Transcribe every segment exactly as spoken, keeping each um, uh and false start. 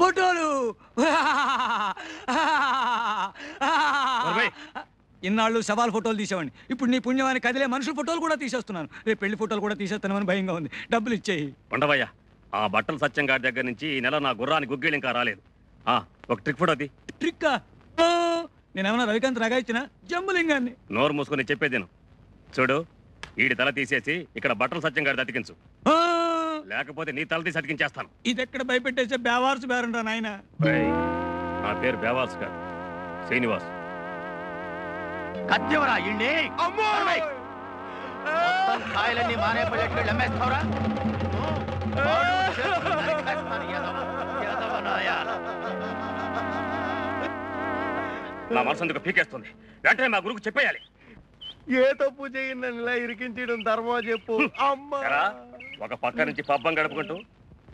పొటోలు ఇన్నాళ్ళు సవాల్ ఫోటోలు తీసేవాడిని ఇప్పుడు నీ పుణ్యవాని కదిలే మనుషుల ఫోటోలు కూడా తీసేస్తున్నాను రేపు పెళ్లి ఫోటోలు కూడా తీసేస్తానని భయంగా ఉంది డబ్బులు ఇచ్చేయి పండవయ్య ఆ బట్టల సత్యం గారి దగ్గర నుంచి ఈ నెల నా గుర్రానికి గుగ్గిలి ఇంకా రాలేదు ఆ ఒక ట్రిక్ ఫోటో తీ ట్రిక్కా నేనేమన్నా రవికాంత్ రాగా ఇచ్చినా జంబులింగాన్ని నోరు మూసుకొని చెప్పేదేను చూడు వీడి తల తీసేసి ఇక్కడ బట్టల సత్యం గారి అతికించు లేకపోతే నీ తల తీసి అతికించేస్తాను ఇది ఎక్కడ భయపెట్టేసే బేవార్స్ బేరంటా నాయనా నా పేరు బేవార్స్ కాదు శ్రీనివాస్ కత్తివరా ఇండి అమ్మోయ్ మొత్తం కాయలన్నీ మానే పల్లెట్లు లమ్మేస్తావరా బాడు చేస్తా నరికేస్తాను యాదవ యాదవనాయ నా మనసందుకు పీకేస్తుంది వెంటనే మా గురువుకు చెప్పేయాలి ఏ తప్పు చేయననిలా ఇరికించడం ధర్మమా చెప్పు అమ్మా ఒక పక్క నుంచి పబ్బం గడుపుకుంటూ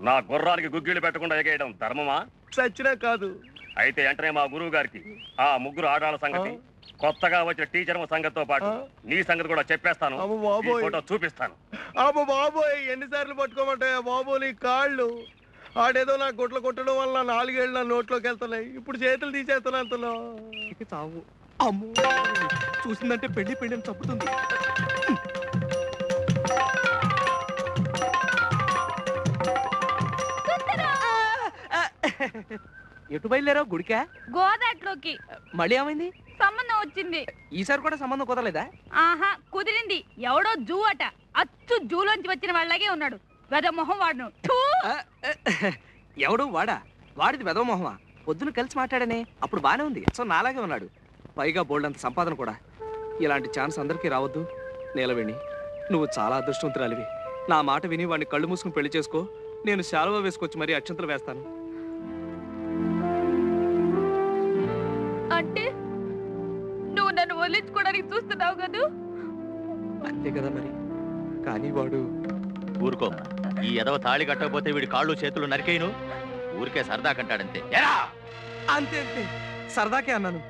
నా గుర్రానికి గుగ్గిళ్ళు పెట్టకుండా ఎగేయడం ధర్మమా సచ్చినా కాదు అయితే వెంటనే మా గురువు గారికి ఆ ముగ్గురు ఆడాల సంగతి కొత్తగా వచ్చిన టీచర్ సంగతితో పాటు నీ సంగతి కూడా చెప్పేస్తాను ఫోటో చూపిస్తాను అబ్బో బాబోయ్ ఎన్నిసార్లు పట్టుకోమంటాయా బాబోలు కాళ్ళు ఆడేదో నాకు గుడ్లు కొట్టడం వల్ల నాలుగేళ్ళు నా నోట్లోకి వెళ్తున్నాయి ఇప్పుడు చేతులు తీసేస్తాను అంతలో తావు అమ్మో చూసిందంటే పెళ్లి పెళ్ళి అని తప్పుతుంది ఎటు బయలుదేరా గుడికా గోదాట్లోకి మళ్ళీ ఏమైంది సంబంధం వచ్చింది ఈసారి కూడా సంబంధం కుదరలేదా ఆహా కుదిరింది ఎవడో జూ అట అచ్చు జూలోంచి వచ్చిన వాళ్ళలాగే ఉన్నాడు వెదమొహం వాడును ఎవడు వాడా వాడిది వెదమొహమా పొద్దున కలిసి మాట్లాడనే అప్పుడు బానే ఉంది సో నాలాగే ఉన్నాడు పైగా బోల్డ్ అంత సంపాదన కూడా ఇలాంటి ఛాన్స్ అందరికీ రావద్దు నీలవేణి నువ్వు చాలా అదృష్టవంతురాలివి నా మాట విని వాడిని కళ్ళు మూసుకుని పెళ్లి చేసుకో నేను శాలువా వేసుకొచ్చి మరీ అక్షంతలు వేస్తాను అంటే నువ్వు నన్ను వదిలించుకోవడానికి చూస్తున్నావు కదా అంతే కదా మరి కానీ వాడు ఊరుకో ఈ ఎదవ తాళి కట్టకపోతే వీడి కాళ్ళు చేతులు నరికేయను ఊరికే సరదా కంటాడంతే అంతే అంతే సరదాకే అన్నాను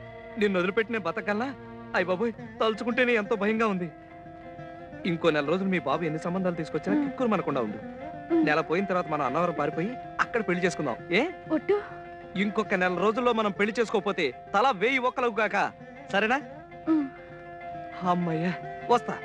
నిన్ను వదిలిపెట్టిన బతకల్లా అయ్య బాబోయ్ తలుచుకుంటేనే ఎంతో భయంగా ఉంది ఇంకో నెల రోజులు మీ బాబు ఎన్ని సంబంధాలు తీసుకొచ్చినా కిక్కురు మనకుండా ఉండు నెల పోయిన తర్వాత మనం అన్నవరం పారిపోయి అక్కడ పెళ్లి చేసుకుందాం ఏ ఒట్టు ఇంకొక నెల రోజుల్లో మనం పెళ్లి చేసుకోకపోతే తల వేయి ఒక్కలకు గాక సరేనా అమ్మయ్యా వస్తా